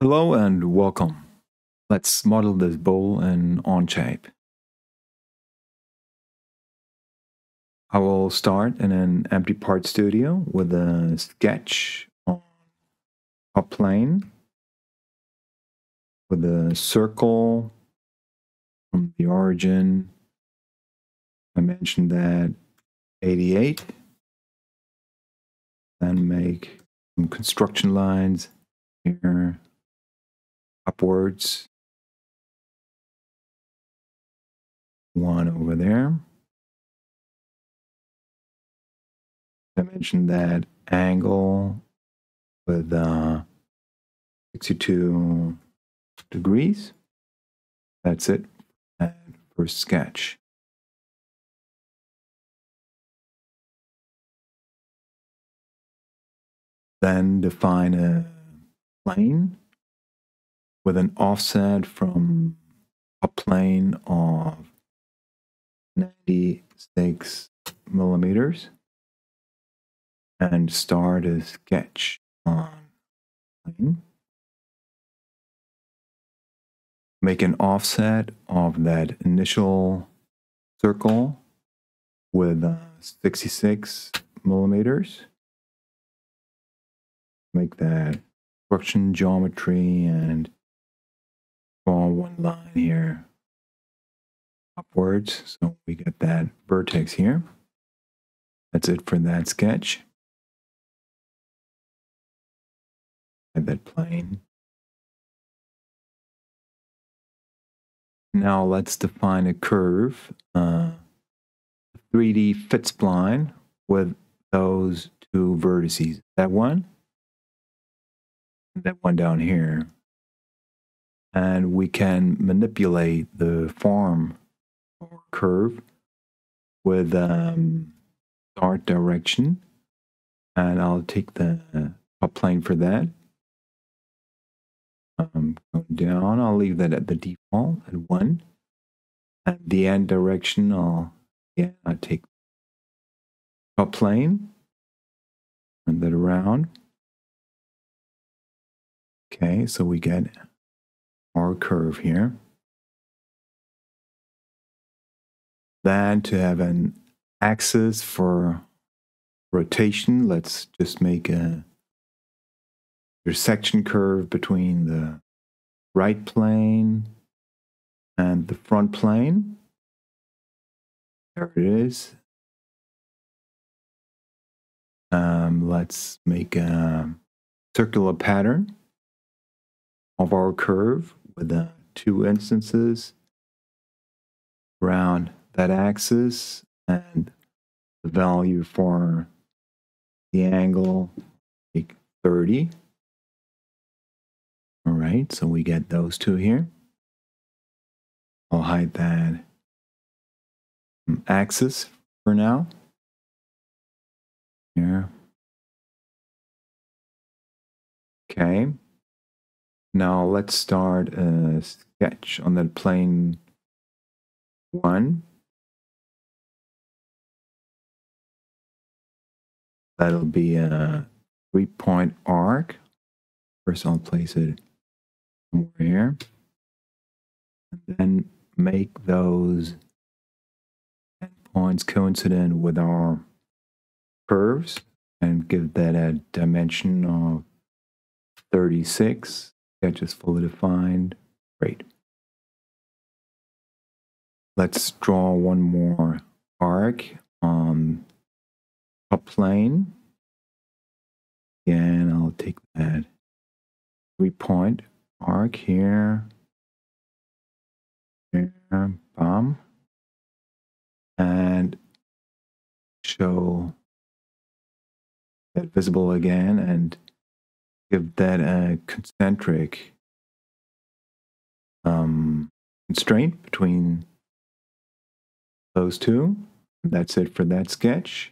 Hello and welcome. Let's model this bowl in Onshape. I will start in an empty part studio with a sketch on a plane with a circle from the origin. I mentioned that 88. Then make some construction lines here. Upwards, one over there. I mentioned that angle with 62 degrees. That's it. And first sketch. Then define a plane with an offset from a plane of 96 millimeters and start a sketch on plane. Make an offset of that initial circle with 66 millimeters. Make that construction geometry and one line here upwards, so we get that vertex here. That's it for that sketch. Add that plane. Now let's define a curve, a 3D Fit spline with those two vertices. That one, and that one down here. And we can manipulate the form or curve with start direction. And I'll take the top plane for that. Go down, I'll leave that at the default at 1. At the end direction, I'll take top plane and that around. Okay, so we get our curve here. Then to have an axis for rotation, let's just make a intersection curve between the right plane and the front plane. There it is. Let's make a circular pattern of our curve with the two instances around that axis, and the value for the angle, like 30. All right, so we get those two here. I'll hide that axis for now. Here. Okay. Now let's start a sketch on that plane 1. That'll be a 3-point arc. First I'll place it somewhere here. And then make those endpoints coincident with our curves and give that a dimension of 36. Sketch is fully defined. Great. Let's draw one more arc on a plane. Again, I'll take that 3-point arc here. There, bam. And show that visible again and give that a concentric constraint between those two. That's it for that sketch.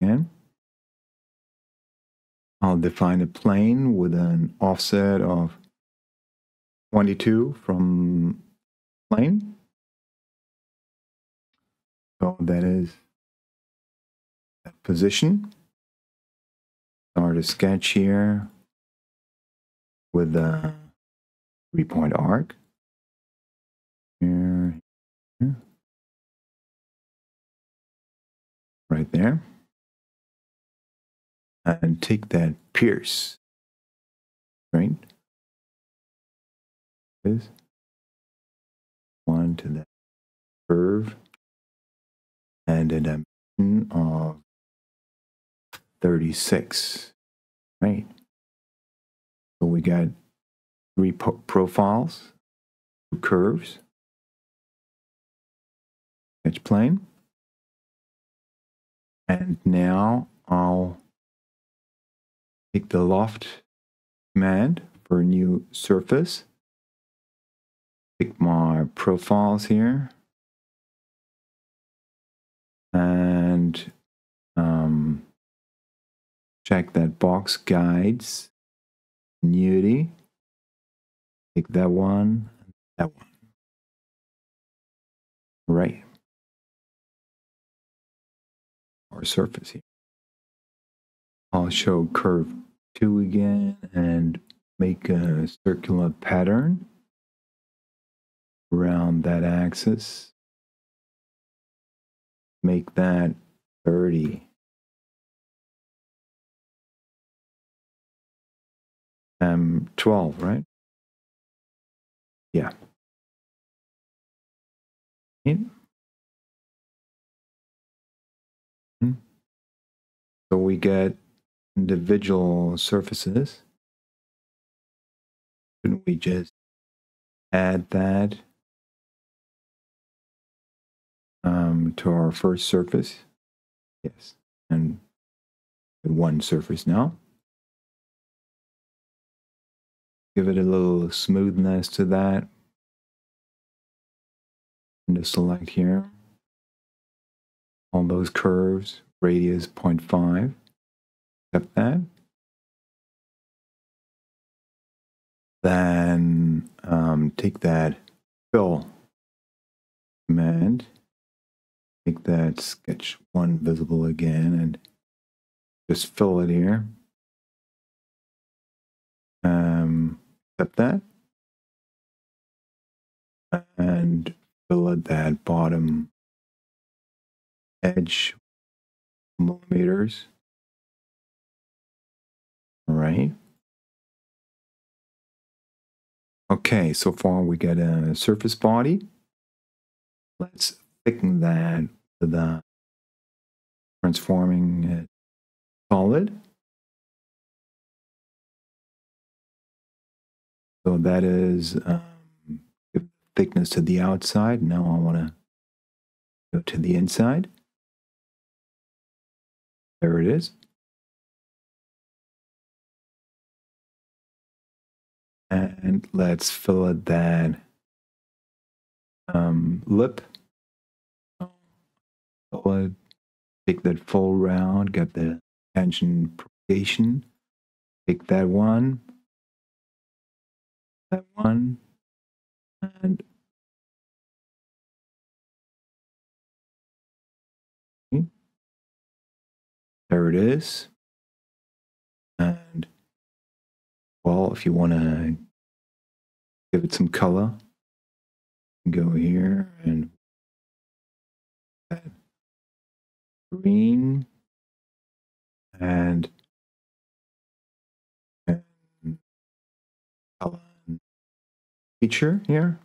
And I'll define a plane with an offset of 22 from plane. So that is that position. Start a sketch here with the 3-point arc. Here, here. Right there. And take that pierce, right? This one to that curve and a dimension of 36, right? So we got 3 profiles, 2 curves, sketch plane, and now I'll take the loft command for a new surface. Pick my profiles here and check that box guides. Continuity. Take that one and that one. Right. Our surface here. I'll show curve 2 again and make a circular pattern around that axis. Make that 30. I'm 12, right? Yeah. So we get individual surfaces. Couldn't we just add that to our first surface? Yes, and one surface now. Give it a little smoothness to that. And just select here. All those curves, radius 0.5. Accept that. Then take that fill command. Make that sketch 1 visible again and just fill it here. Accept that and fill at that bottom edge millimeters. All right. Okay, so far we got a surface body. Let's thicken that with the transforming it solid. So that is give thickness to the outside. Now I want to go to the inside. There it is. And let's fill it that lip. Take that full round, get the tangent propagation. Take that one. That one and okay. There it is. And well, if you want to give it some color, go here and green and color. Feature here,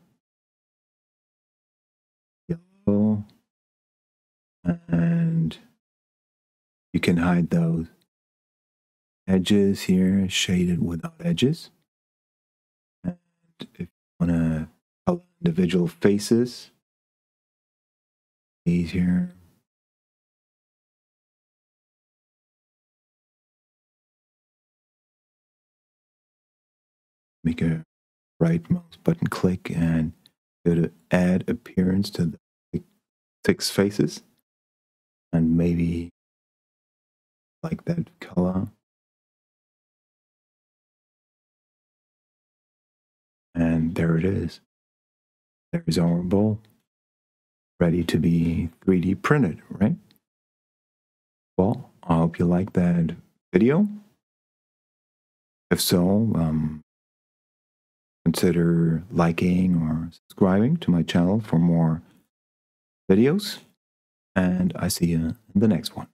yellow, and you can hide those edges here, shaded without edges. And if you want to color individual faces, these here, make a right mouse button click and go to add appearance to the 6 faces and maybe like that color and there it is. There's our bowl ready to be 3D printed, right? Well, I hope you liked that video. If so, Consider liking or subscribing to my channel for more videos, and I see you in the next one.